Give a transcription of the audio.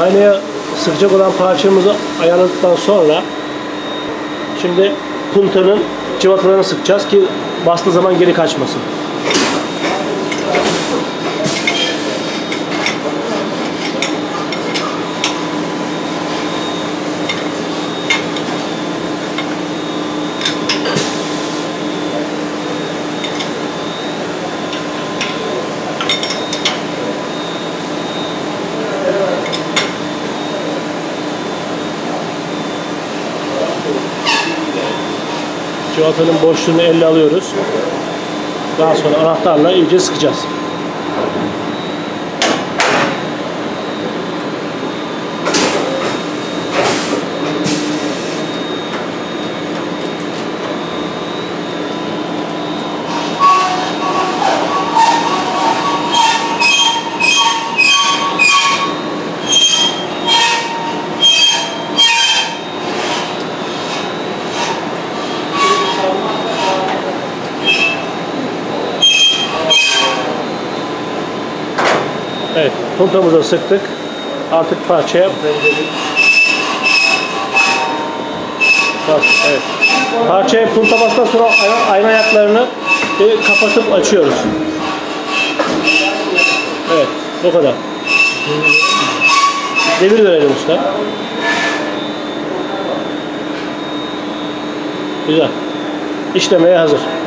Aynaya sıkacak olan parçamızı ayarladıktan sonra şimdi puntanın cıvatalarını sıkacağız ki bastığı zaman geri kaçmasın. Cıvatanın boşluğunu elle alıyoruz. Daha sonra anahtarla iyice sıkacağız. Evet, puntamızı sıktık. Artık parçaya evet. Parçaya punta bastıktan sonra ayna ayaklarını kapatıp açıyoruz. Evet, bu kadar. Devir verelim usta. Güzel. İşlemeye hazır.